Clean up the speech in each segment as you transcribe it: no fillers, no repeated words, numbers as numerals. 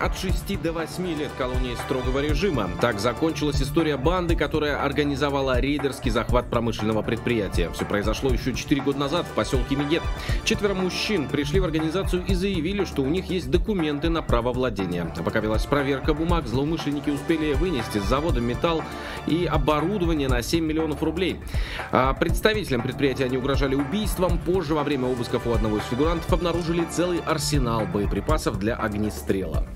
от 6 до 8 лет колонии строгого режима. Так закончилась история банды, которая организовала рейдерский захват промышленного предприятия. Все произошло еще 4 года назад в поселке Мегет. 4 мужчин пришли в организацию и заявили, что у них есть документы на право владения. Пока велась проверка бумаг, злоумышленники успели вынести с завода металл и оборудование на 7 миллионов рублей. Представителям предприятия они угрожали убийством. Позже, во время обысков у одного из фигурантов, обнаружили целый арсенал боеприпасов для огнестрела.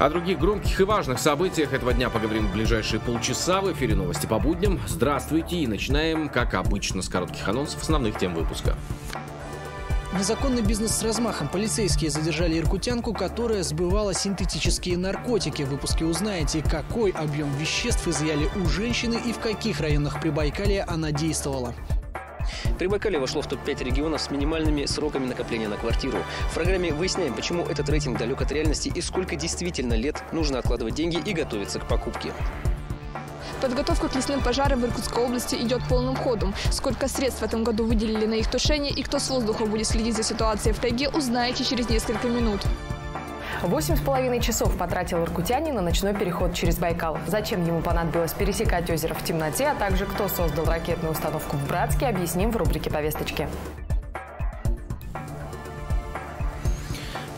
О других громких и важных событиях этого дня поговорим в ближайшие полчаса. В эфире новости по будням. Здравствуйте, и начинаем, как обычно, с коротких анонсов основных тем выпуска. Незаконный бизнес с размахом. Полицейские задержали иркутянку, которая сбывала синтетические наркотики. В выпуске узнаете, какой объем веществ изъяли у женщины и в каких районах Прибайкалья она действовала. Прибайкалье вошло в топ-5 регионов с минимальными сроками накопления на квартиру. В программе выясняем, почему этот рейтинг далек от реальности и сколько действительно лет нужно откладывать деньги и готовиться к покупке. Подготовка к лесным пожарам в Иркутской области идет полным ходом. Сколько средств в этом году выделили на их тушение и кто с воздуха будет следить за ситуацией в тайге, узнаете через несколько минут. 8,5 часов потратил иркутянин на ночной переход через Байкал. Зачем ему понадобилось пересекать озеро в темноте, а также кто создал ракетную установку в Братске, объясним в рубрике «Повесточки».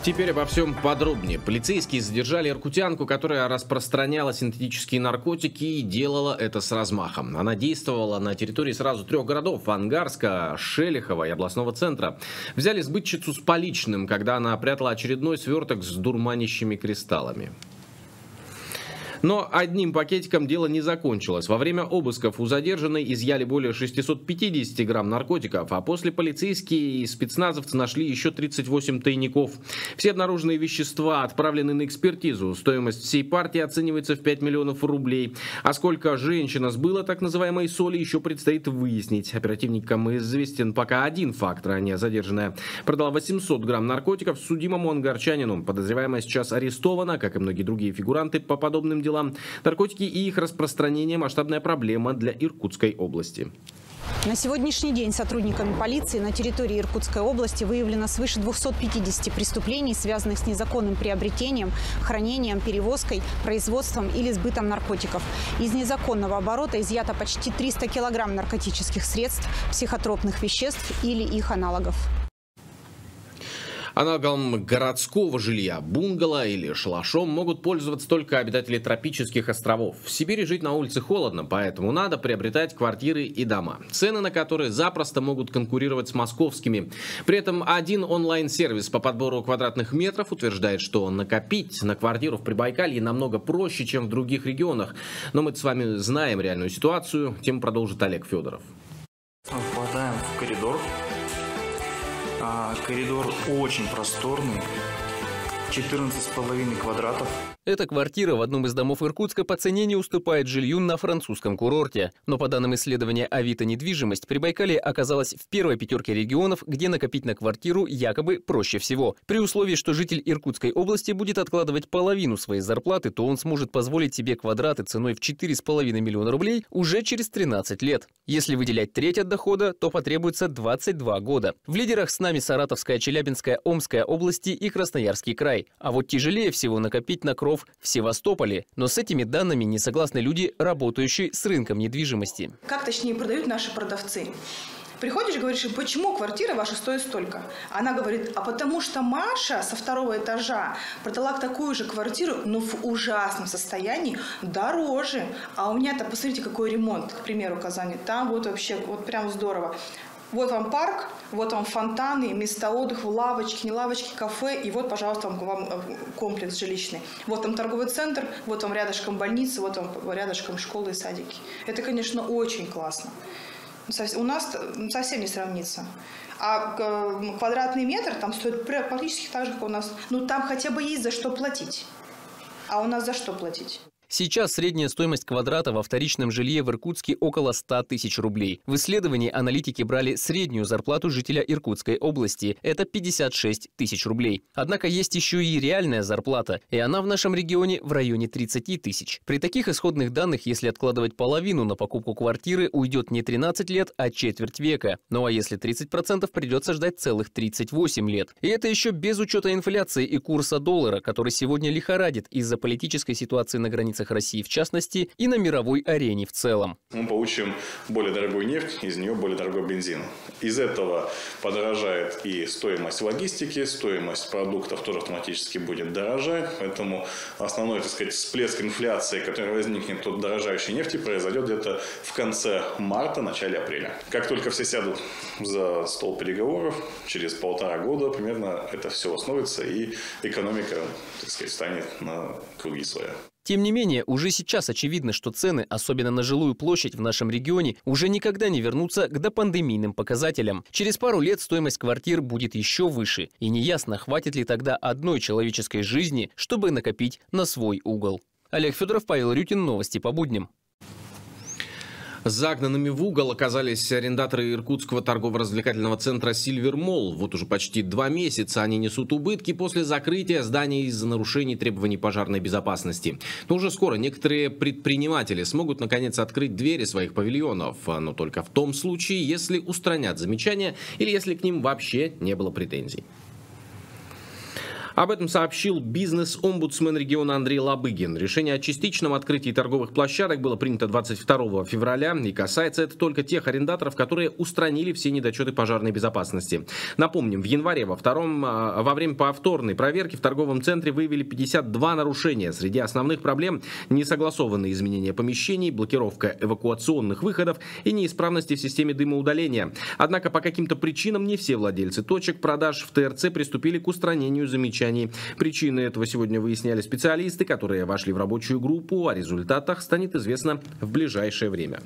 Теперь обо всем подробнее. Полицейские задержали иркутянку, которая распространяла синтетические наркотики и делала это с размахом. Она действовала на территории сразу 3 городов – Ангарска, Шелихова и областного центра. Взяли сбытчицу с поличным, когда она прятала очередной сверток с дурманящими кристаллами. Но одним пакетиком дело не закончилось. Во время обысков у задержанной изъяли более 650 грамм наркотиков, а после полицейские и спецназовцы нашли еще 38 тайников. Все обнаруженные вещества отправлены на экспертизу. Стоимость всей партии оценивается в 5 миллионов рублей. А сколько женщина сбыла так называемой соли, еще предстоит выяснить. Оперативникам известен пока один факт. Ранее задержанная продала 800 грамм наркотиков судимому ангарчанину. Подозреваемая сейчас арестована, как и многие другие фигуранты по подобным делам. Наркотики и их распространение – масштабная проблема для Иркутской области. На сегодняшний день сотрудниками полиции на территории Иркутской области выявлено свыше 250 преступлений, связанных с незаконным приобретением, хранением, перевозкой, производством или сбытом наркотиков. Из незаконного оборота изъято почти 300 килограмм наркотических средств, психотропных веществ или их аналогов. Аналогом городского жилья, бунгало или шалашом, могут пользоваться только обитатели тропических островов. В Сибири жить на улице холодно, поэтому надо приобретать квартиры и дома, цены на которые запросто могут конкурировать с московскими. При этом один онлайн-сервис по подбору квадратных метров утверждает, что накопить на квартиру в Прибайкалье намного проще, чем в других регионах. Но мы с вами знаем реальную ситуацию, тем продолжит Олег Федоров. Попадаем в коридор. Коридор очень просторный, 14,5 квадратов. Эта квартира в одном из домов Иркутска по цене не уступает жилью на французском курорте. Но по данным исследования Авито недвижимость, Прибайкалье оказалась в первой пятерке регионов, где накопить на квартиру якобы проще всего. При условии, что житель Иркутской области будет откладывать половину своей зарплаты, то он сможет позволить себе квадраты ценой в 4,5 миллиона рублей уже через 13 лет. Если выделять треть от дохода, то потребуется 22 года. В лидерах с нами Саратовская, Челябинская, Омская области и Красноярский край. А вот тяжелее всего накопить на кров в Севастополе. Но с этими данными не согласны люди, работающие с рынком недвижимости. Как точнее продают наши продавцы? Приходишь, говоришь им, почему квартира ваша стоит столько? Она говорит, а потому что Маша со 2-го этажа продала такую же квартиру, но в ужасном состоянии, дороже. А у меня-то, посмотрите, какой ремонт, к примеру, в Казани. Там вот вообще, вот прям здорово. Вот вам парк, вот вам фонтаны, места отдыха, лавочки, не лавочки, кафе. И вот, пожалуйста, вам комплекс жилищный. Вот там торговый центр, вот вам рядышком больница, вот вам рядышком школы и садики. Это, конечно, очень классно. У нас совсем не сравнится. А квадратный метр там стоит практически так же, как у нас. Ну, там хотя бы есть за что платить. А у нас за что платить? Сейчас средняя стоимость квадрата во вторичном жилье в Иркутске около 100 тысяч рублей. В исследовании аналитики брали среднюю зарплату жителя Иркутской области. Это 56 тысяч рублей. Однако есть еще и реальная зарплата, и она в нашем регионе в районе 30 тысяч. При таких исходных данных, если откладывать половину на покупку квартиры, уйдет не 13 лет, а четверть века. Ну а если 30%, придется ждать целых 38 лет. И это еще без учета инфляции и курса доллара, который сегодня лихорадит из-за политической ситуации на границах России в частности и на мировой арене в целом. Мы получим более дорогую нефть, из нее более дорогой бензин. Из этого подорожает и стоимость логистики, стоимость продуктов тоже автоматически будет дорожать. Поэтому основной, так сказать, всплеск инфляции, который возникнет от дорожающей нефти, произойдет где-то в конце марта, начале апреля. Как только все сядут за стол переговоров, через полтора года примерно это все восстановится и экономика, так сказать, станет на круги своя. Тем не менее, уже сейчас очевидно, что цены, особенно на жилую площадь в нашем регионе, уже никогда не вернутся к допандемийным показателям. Через пару лет стоимость квартир будет еще выше, и неясно, хватит ли тогда одной человеческой жизни, чтобы накопить на свой угол. Олег Федоров, Павел Рютин, новости по будням. Загнанными в угол оказались арендаторы иркутского торгово-развлекательного центра Silver Mall. Вот уже почти 2 месяца они несут убытки после закрытия здания из-за нарушений требований пожарной безопасности. Но уже скоро некоторые предприниматели смогут наконец открыть двери своих павильонов. Но только в том случае, если устранят замечания или если к ним вообще не было претензий. Об этом сообщил бизнес-омбудсмен региона Андрей Лобыгин. Решение о частичном открытии торговых площадок было принято 22 февраля. И касается это только тех арендаторов, которые устранили все недочеты пожарной безопасности. Напомним, в январе во время повторной проверки в торговом центре выявили 52 нарушения. Среди основных проблем несогласованные изменения помещений, блокировка эвакуационных выходов и неисправности в системе дымоудаления. Однако по каким-то причинам не все владельцы точек продаж в ТРЦ приступили к устранению замечаний. Причины этого сегодня выясняли специалисты, которые вошли в рабочую группу. О результатах станет известно в ближайшее время.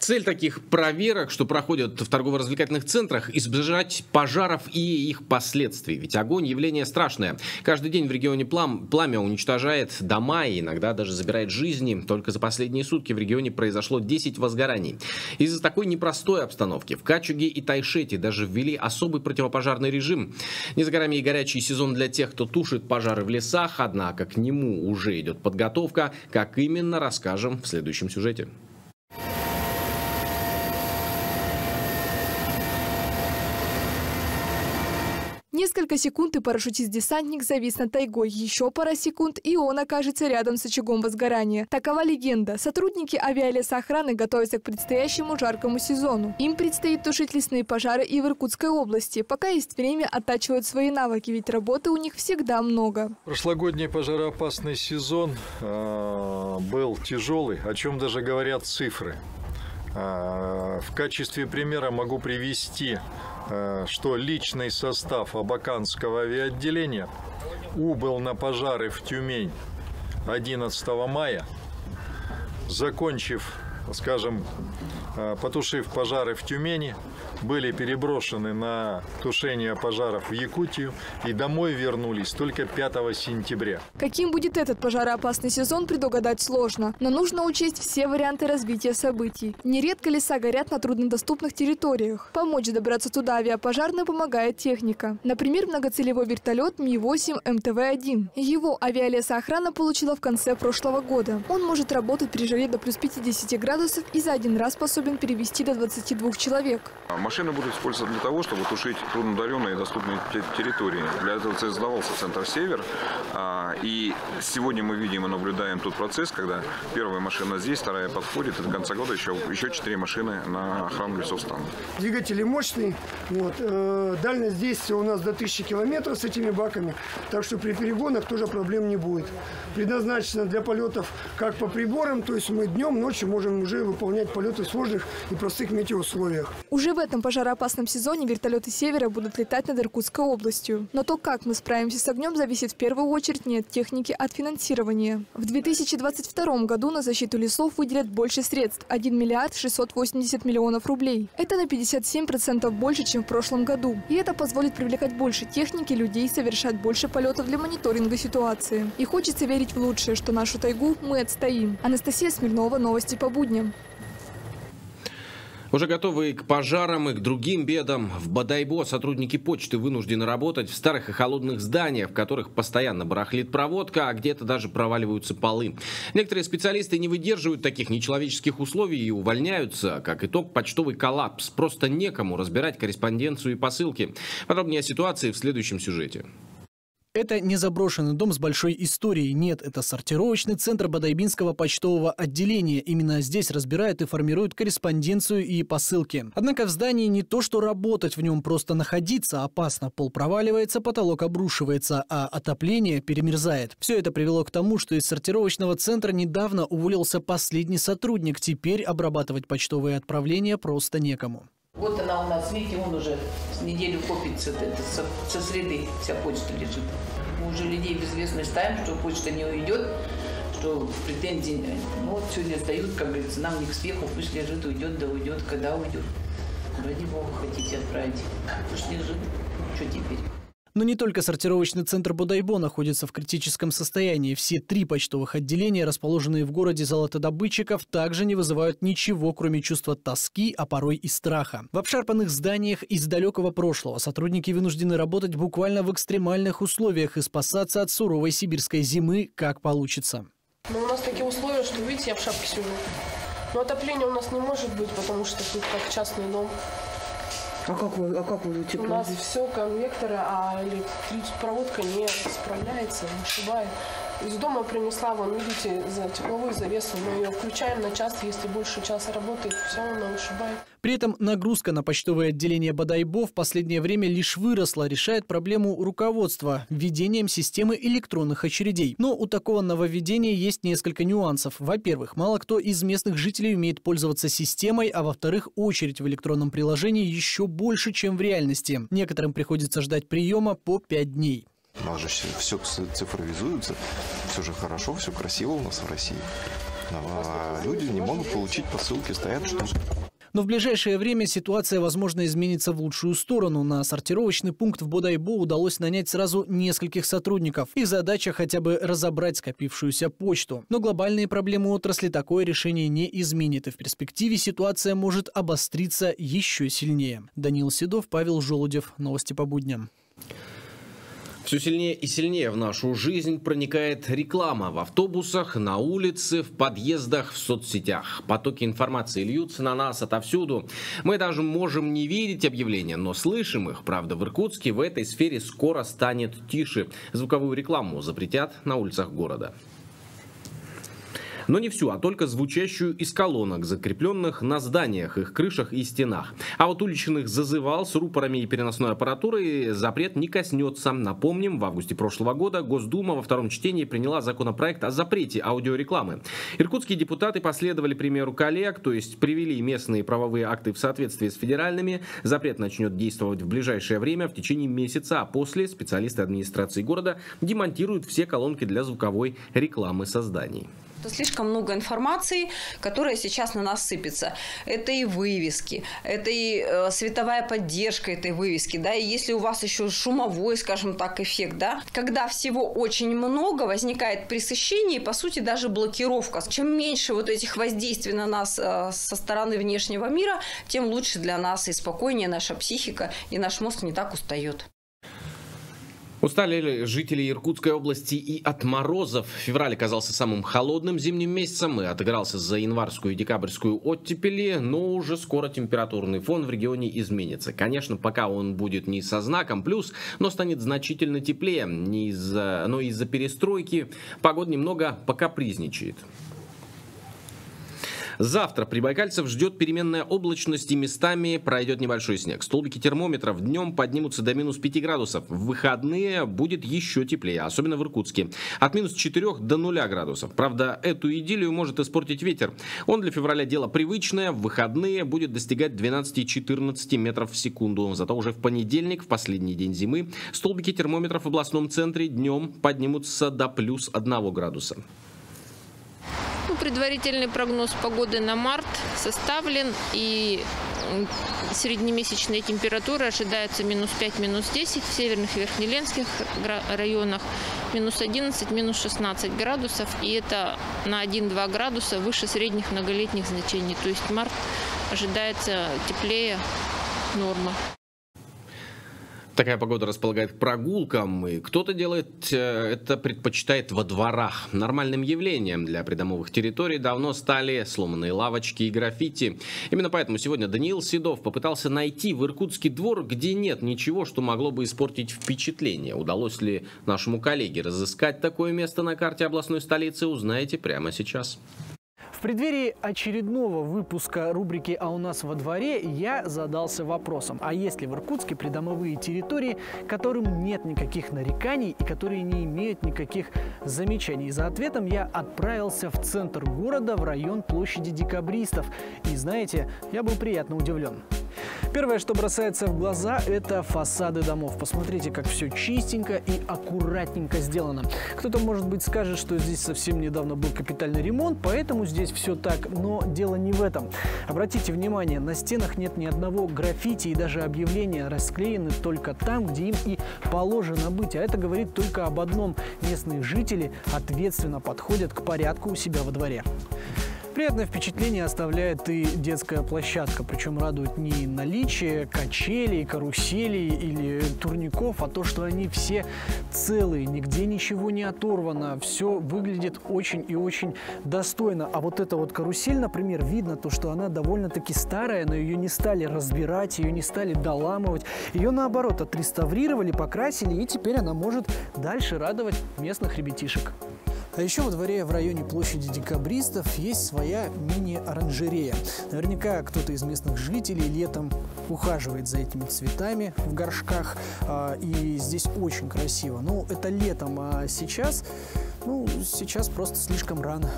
Цель таких проверок, что проходят в торгово-развлекательных центрах, избежать пожаров и их последствий. Ведь огонь – явление страшное. Каждый день в регионе пламя уничтожает дома и иногда даже забирает жизни. Только за последние сутки в регионе произошло 10 возгораний. Из-за такой непростой обстановки в Качуге и Тайшете даже ввели особый противопожарный режим. Не за горами и горячий сезон для тех, кто тушит пожары в лесах. Однако к нему уже идет подготовка. Как именно, расскажем в следующем сюжете. Несколько секунд и парашютист-десантник завис над тайгой. Еще пара секунд, и он окажется рядом с очагом возгорания. Такова легенда. Сотрудники авиалесоохраны готовятся к предстоящему жаркому сезону. Им предстоит тушить лесные пожары и в Иркутской области. Пока есть время, оттачивают свои навыки, ведь работы у них всегда много. Прошлогодний пожароопасный сезон был тяжелый, о чем даже говорят цифры. В качестве примера могу привести, что личный состав Абаканского авиаотделения убыл на пожары в Тюмень 11 мая, закончив, скажем, потушив пожары в Тюмени, были переброшены на тушение пожаров в Якутию и домой вернулись только 5 сентября. Каким будет этот пожароопасный сезон, предугадать сложно, но нужно учесть все варианты развития событий. Нередко леса горят на труднодоступных территориях. Помочь добраться туда авиапожарной помогает техника. Например, многоцелевой вертолет Ми-8 МТВ-1. Его авиалесоохрана получила в конце прошлого года. Он может работать при жаре до плюс 50 градусов и за один раз способен перевести до 22 человек. Машины будут использоваться для того, чтобы тушить трудноудаленные и доступные территории. Для этого создавался центр «Север». И сегодня мы видим и наблюдаем тот процесс, когда первая машина здесь, вторая подходит. И до конца года еще 4 машины на охрану лесов станут. Двигатели мощные. Вот. Дальность действия у нас до 1000 километров с этими баками. Так что при перегонах тоже проблем не будет. Предназначено для полетов как по приборам. То есть мы днем, ночью можем уже выполнять полеты в сложных и простых метеоусловиях. Уже в этом этом пожароопасном сезоне вертолеты «Севера» будут летать над Иркутской областью. Но то, как мы справимся с огнем, зависит в первую очередь не от техники, а от финансирования. В 2022 году на защиту лесов выделят больше средств – 1 миллиард 680 миллионов рублей. Это на 57% больше, чем в прошлом году. И это позволит привлекать больше техники, людей, совершать больше полетов для мониторинга ситуации. И хочется верить в лучшее, что нашу тайгу мы отстоим. Анастасия Смирнова, новости по будням. Уже готовые к пожарам и к другим бедам, в Бодайбо сотрудники почты вынуждены работать в старых и холодных зданиях, в которых постоянно барахлит проводка, а где-то даже проваливаются полы. Некоторые специалисты не выдерживают таких нечеловеческих условий и увольняются. Как итог, почтовый коллапс. Просто некому разбирать корреспонденцию и посылки. Подробнее о ситуации в следующем сюжете. Это не заброшенный дом с большой историей. Нет, это сортировочный центр Бодайбинского почтового отделения. Именно здесь разбирают и формируют корреспонденцию и посылки. Однако в здании не то что работать, в нем просто находиться опасно. Пол проваливается, потолок обрушивается, а отопление перемерзает. Все это привело к тому, что из сортировочного центра недавно уволился последний сотрудник. Теперь обрабатывать почтовые отправления просто некому. Вот она у нас, видите, он уже с неделю копится, со среды вся почта лежит. Мы уже людей в известность ставим, что почта не уйдет, что претензии, ну вот сегодня сдают, как говорится, нам не к смеху, пусть лежит, уйдет, да уйдет, когда уйдет. Ради бога, хотите отправить, пусть лежит, что теперь? Но не только сортировочный центр Бодайбо находится в критическом состоянии. Все три почтовых отделения, расположенные в городе золотодобытчиков, также не вызывают ничего, кроме чувства тоски, а порой и страха. В обшарпанных зданиях из далекого прошлого сотрудники вынуждены работать буквально в экстремальных условиях и спасаться от суровой сибирской зимы, как получится. Но у нас такие условия, что, видите, я в шапке сижу. Но отопления у нас не может быть, потому что тут как частный дом. А как вы утепляете? У нас все конвекторы, а электропроводка не справляется, вышибает. Из дома принесла, вон, видите, за тепловую завесу. Мы ее включаем на час, если больше часа работает, все она вышибает. При этом нагрузка на почтовое отделение Бодайбо в последнее время лишь выросла, решает проблему руководства введением системы электронных очередей. Но у такого нововведения есть несколько нюансов. Во-первых, мало кто из местных жителей умеет пользоваться системой, а во-вторых, очередь в электронном приложении еще больше, чем в реальности. Некоторым приходится ждать приема по 5 дней. У нас же все цифровизуется, все же хорошо, все красиво у нас в России. А люди не могут получить посылки, стоят ждут. Но в ближайшее время ситуация, возможно, изменится в лучшую сторону. На сортировочный пункт в Бодайбо удалось нанять сразу нескольких сотрудников. Их задача хотя бы разобрать скопившуюся почту. Но глобальные проблемы отрасли такое решение не изменит. И в перспективе ситуация может обостриться еще сильнее. Даниил Седов, Павел Желудев. Новости по будням. Все сильнее и сильнее в нашу жизнь проникает реклама в автобусах, на улице, в подъездах, в соцсетях. Потоки информации льются на нас отовсюду. Мы даже можем не видеть объявления, но слышим их. Правда, в Иркутске в этой сфере скоро станет тише. Звуковую рекламу запретят на улицах города. Но не всю, а только звучащую из колонок, закрепленных на зданиях, их крышах и стенах. А вот уличных зазывал с рупорами и переносной аппаратурой запрет не коснется. Напомним, в августе прошлого года Госдума во втором чтении приняла законопроект о запрете аудиорекламы. Иркутские депутаты последовали примеру коллег, то есть привели местные правовые акты в соответствии с федеральными. Запрет начнет действовать в ближайшее время, в течение месяца, а после специалисты администрации города демонтируют все колонки для звуковой рекламы со зданий. Слишком много информации, которая сейчас на нас сыпется. Это и вывески, это и световая поддержка этой вывески, да, и если у вас еще шумовой, скажем так, эффект, да, когда всего очень много, возникает пресыщение и, по сути, даже блокировка. Чем меньше вот этих воздействий на нас со стороны внешнего мира, тем лучше для нас и спокойнее наша психика, и наш мозг не так устает. Устали жители Иркутской области и от морозов. Февраль оказался самым холодным зимним месяцем и отыгрался за январскую и декабрьскую оттепели, но уже скоро температурный фон в регионе изменится. Конечно, пока он будет не со знаком плюс, но станет значительно теплее, но из-за перестройки погода немного покапризничает. Завтра прибайкальцев ждет переменная облачность и местами пройдет небольшой снег. Столбики термометров днем поднимутся до минус 5 градусов. В выходные будет еще теплее, особенно в Иркутске. От минус 4 до 0 градусов. Правда, эту идиллию может испортить ветер. Он для февраля дело привычное. В выходные будет достигать 12-14 метров в секунду. Зато уже в понедельник, в последний день зимы, столбики термометров в областном центре днем поднимутся до плюс 1 градуса. Предварительный прогноз погоды на март составлен, и среднемесячные температуры ожидаются минус 5, минус 10, в северных и верхнеленских районах минус 11, минус 16 градусов, и это на 1-2 градуса выше средних многолетних значений, то есть март ожидается теплее нормы. Такая погода располагает к прогулкам, и кто-то предпочитает во дворах. Нормальным явлением для придомовых территорий давно стали сломанные лавочки и граффити. Именно поэтому сегодня Даниил Седов попытался найти в Иркутске двор, где нет ничего, что могло бы испортить впечатление. Удалось ли нашему коллеге разыскать такое место на карте областной столицы, узнаете прямо сейчас. В преддверии очередного выпуска рубрики «А у нас во дворе» я задался вопросом, а есть ли в Иркутске придомовые территории, которым нет никаких нареканий и которые не имеют никаких замечаний. За ответом я отправился в центр города, в район площади Декабристов. И знаете, я был приятно удивлен. Первое, что бросается в глаза, это фасады домов. Посмотрите, как все чистенько и аккуратненько сделано. Кто-то, может быть, скажет, что здесь совсем недавно был капитальный ремонт, поэтому здесь все так, но дело не в этом. Обратите внимание, на стенах нет ни одного граффити, и даже объявления расклеены только там, где им и положено быть. А это говорит только об одном: местные жители ответственно подходят к порядку у себя во дворе. Приятное впечатление оставляет и детская площадка, причем радует не наличие качелей, каруселей или турников, а то, что они все целые, нигде ничего не оторвано, все выглядит очень и очень достойно. А вот эта вот карусель, например, видно то, что она довольно-таки старая, но ее не стали разбирать, ее не стали доламывать, ее наоборот отреставрировали, покрасили, и теперь она может дальше радовать местных ребятишек. А еще во дворе в районе площади Декабристов есть своя мини-оранжерея. Наверняка кто-то из местных жителей летом ухаживает за этими цветами в горшках. И здесь очень красиво. Ну, это летом, а сейчас, сейчас просто слишком рано.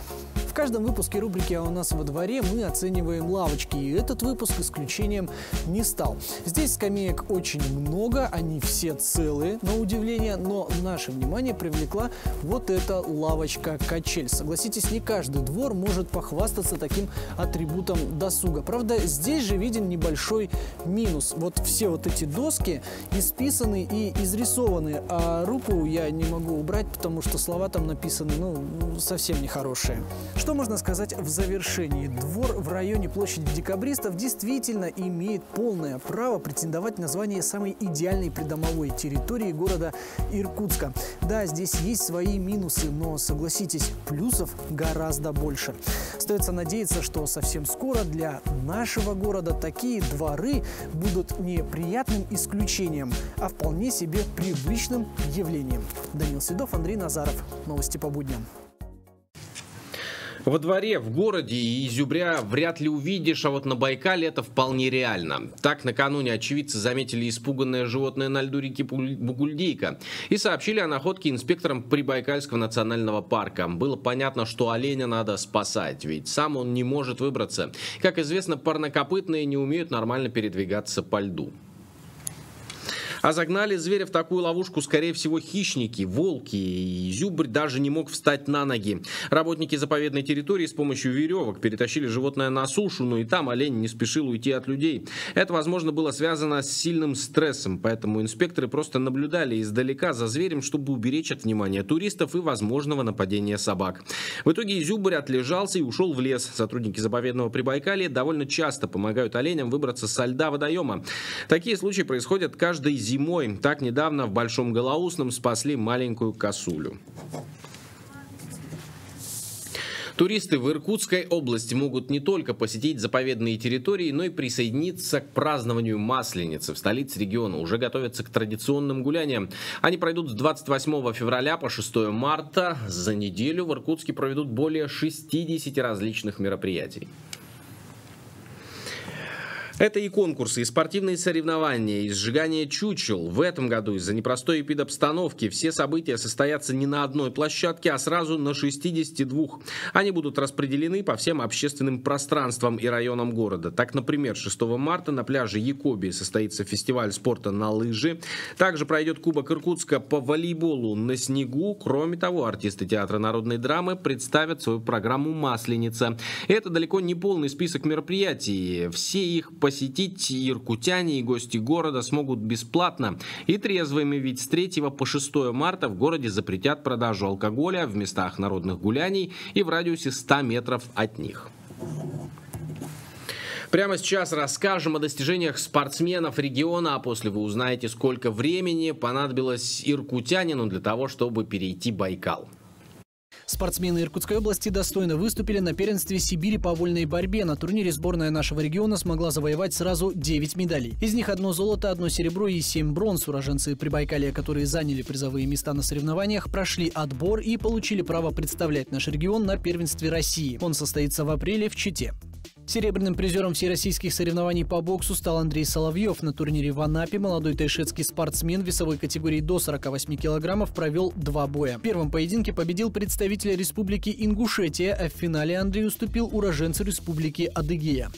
В каждом выпуске рубрики «А у нас во дворе» мы оцениваем лавочки, и этот выпуск исключением не стал. Здесь скамеек очень много, они все целые, на удивление, но наше внимание привлекла вот эта лавочка-качель. Согласитесь, не каждый двор может похвастаться таким атрибутом досуга. Правда, здесь же виден небольшой минус. Вот все вот эти доски исписаны и изрисованы, а руку я не могу убрать, потому что слова там написаны, совсем нехорошие. Что можно сказать в завершении? Двор в районе площади Декабристов действительно имеет полное право претендовать на звание самой идеальной придомовой территории города Иркутска. Да, здесь есть свои минусы, но, согласитесь, плюсов гораздо больше. Остается надеяться, что совсем скоро для нашего города такие дворы будут не приятным исключением, а вполне себе привычным явлением. Даниил Седов, Андрей Назаров. Новости по будням. Во дворе, в городе и изюбря вряд ли увидишь, а вот на Байкале это вполне реально. Так, накануне очевидцы заметили испуганное животное на льду реки Бугульдейка и сообщили о находке инспекторам Прибайкальского национального парка. Было понятно, что оленя надо спасать, ведь сам он не может выбраться. Как известно, парнокопытные не умеют нормально передвигаться по льду. А загнали зверя в такую ловушку, скорее всего, хищники, волки, и изюбрь даже не мог встать на ноги. Работники заповедной территории с помощью веревок перетащили животное на сушу, но и там олень не спешил уйти от людей. Это, возможно, было связано с сильным стрессом, поэтому инспекторы просто наблюдали издалека за зверем, чтобы уберечь от внимания туристов и возможного нападения собак. В итоге изюбрь отлежался и ушел в лес. Сотрудники заповедного Прибайкалья довольно часто помогают оленям выбраться со льда водоема. Такие случаи происходят каждой зимой. Так недавно в Большом Голоусном спасли маленькую косулю. Туристы в Иркутской области могут не только посетить заповедные территории, но и присоединиться к празднованию Масленицы. В столице региона уже готовятся к традиционным гуляниям. Они пройдут с 28 февраля по 6 марта. За неделю в Иркутске проведут более 60 различных мероприятий. Это и конкурсы, и спортивные соревнования, и сжигание чучел. В этом году из-за непростой эпидобстановки все события состоятся не на одной площадке, а сразу на 62. Они будут распределены по всем общественным пространствам и районам города. Так, например, 6 марта на пляже Якоби состоится фестиваль спорта на лыжи. Также пройдет Кубок Иркутска по волейболу на снегу. Кроме того, артисты Театра народной драмы представят свою программу «Масленица». Это далеко не полный список мероприятий. Все их посетить и иркутяне, и гости города смогут бесплатно и трезвыми, ведь с 3 по 6 марта в городе запретят продажу алкоголя в местах народных гуляний и в радиусе 100 метров от них. Прямо сейчас расскажем о достижениях спортсменов региона, а после вы узнаете, сколько времени понадобилось иркутянину для того, чтобы перейти Байкал. Спортсмены Иркутской области достойно выступили на первенстве Сибири по вольной борьбе. На турнире сборная нашего региона смогла завоевать сразу 9 медалей. Из них 1 золото, 1 серебро и 7 бронз. Уроженцы Прибайкалья, которые заняли призовые места на соревнованиях, прошли отбор и получили право представлять наш регион на первенстве России. Он состоится в апреле в Чите. Серебряным призером всероссийских соревнований по боксу стал Андрей Соловьев. На турнире в Анапе молодой тайшетский спортсмен весовой категории до 48 килограммов провел 2 боя. В первом поединке победил представителя республики Ингушетия, а в финале Андрей уступил уроженцу республики Адыгея.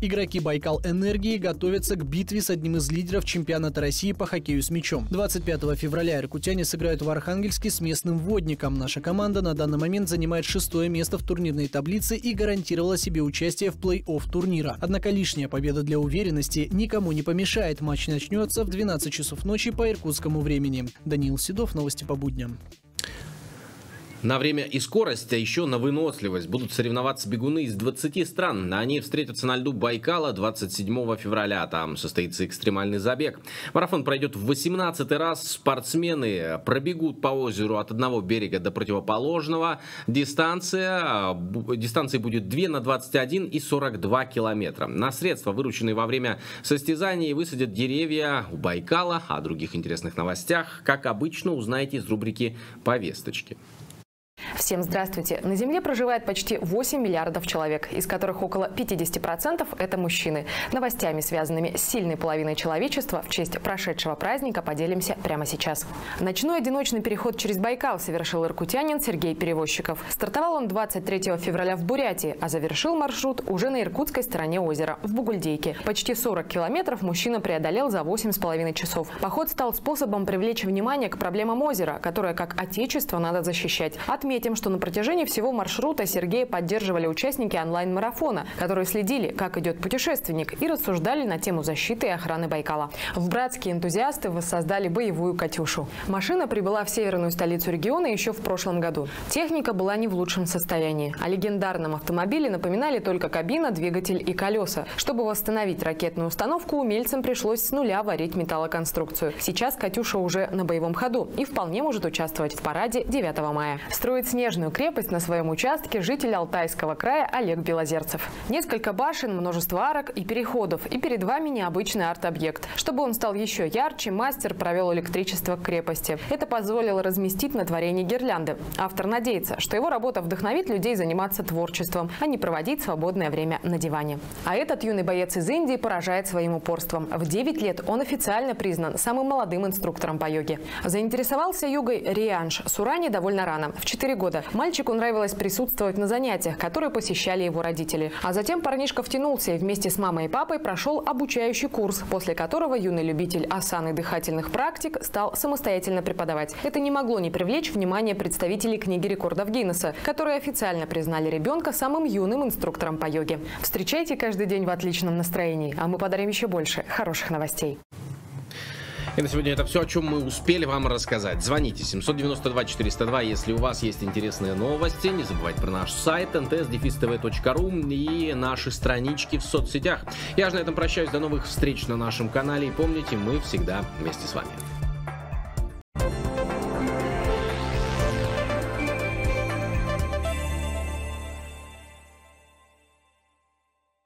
Игроки «Байкал Энергии» готовятся к битве с одним из лидеров чемпионата России по хоккею с мячом. 25 февраля иркутяне сыграют в Архангельске с местным «Водником». Наша команда на данный момент занимает 6-е место в турнирной таблице и гарантировала себе участие в плей-офф турнира. Однако лишняя победа для уверенности никому не помешает. Матч начнется в 12 часов ночи по иркутскому времени. Даниил Седов, новости по будням. На время и скорость, а еще на выносливость будут соревноваться бегуны из 20 стран. Они встретятся на льду Байкала 27 февраля. Там состоится экстремальный забег. Марафон пройдет в 18-й раз. Спортсмены пробегут по озеру от одного берега до противоположного. Дистанции будет 2 на 21 и 42 километра. На средства, вырученные во время состязаний, высадят деревья у Байкала. О других интересных новостях, как обычно, узнаете из рубрики «Повесточки». Всем здравствуйте! На Земле проживает почти 8 миллиардов человек, из которых около 50% – это мужчины. Новостями, связанными с сильной половиной человечества, в честь прошедшего праздника поделимся прямо сейчас. Ночной одиночный переход через Байкал совершил иркутянин Сергей Перевозчиков. Стартовал он 23 февраля в Бурятии, а завершил маршрут уже на иркутской стороне озера, в Бугульдейке. Почти 40 километров мужчина преодолел за 8,5 часов. Поход стал способом привлечь внимание к проблемам озера, которое как отечество надо защищать. Отметим, что на протяжении всего маршрута Сергея поддерживали участники онлайн-марафона, которые следили, как идет путешественник, и рассуждали на тему защиты и охраны Байкала. В Братске энтузиасты воссоздали боевую «Катюшу». Машина прибыла в северную столицу региона еще в прошлом году. Техника была не в лучшем состоянии. О легендарном автомобиле напоминали только кабина, двигатель и колеса. Чтобы восстановить ракетную установку, умельцам пришлось с нуля варить металлоконструкцию. Сейчас «Катюша» уже на боевом ходу и вполне может участвовать в параде 9 мая. Снежную крепость на своем участке житель Алтайского края Олег Белозерцев. Несколько башен, множество арок и переходов. И перед вами необычный арт-объект. Чтобы он стал еще ярче, мастер провел электричество к крепости. Это позволило разместить на творении гирлянды. Автор надеется, что его работа вдохновит людей заниматься творчеством, а не проводить свободное время на диване. А этот юный боец из Индии поражает своим упорством. В 9 лет он официально признан самым молодым инструктором по йоге. Заинтересовался йогой Рианш Сурани довольно рано. В 4 года мальчику нравилось присутствовать на занятиях, которые посещали его родители. А затем парнишка втянулся и вместе с мамой и папой прошел обучающий курс, после которого юный любитель асаны дыхательных практик стал самостоятельно преподавать. Это не могло не привлечь внимание представителей книги рекордов Гиннесса, которые официально признали ребенка самым юным инструктором по йоге. Встречайте каждый день в отличном настроении, а мы подарим еще больше хороших новостей. И на сегодня это все, о чем мы успели вам рассказать. Звоните 792-402, если у вас есть интересные новости. Не забывайте про наш сайт ntsdefistv.ru и наши странички в соцсетях. Я же на этом прощаюсь. До новых встреч на нашем канале. И помните, мы всегда вместе с вами.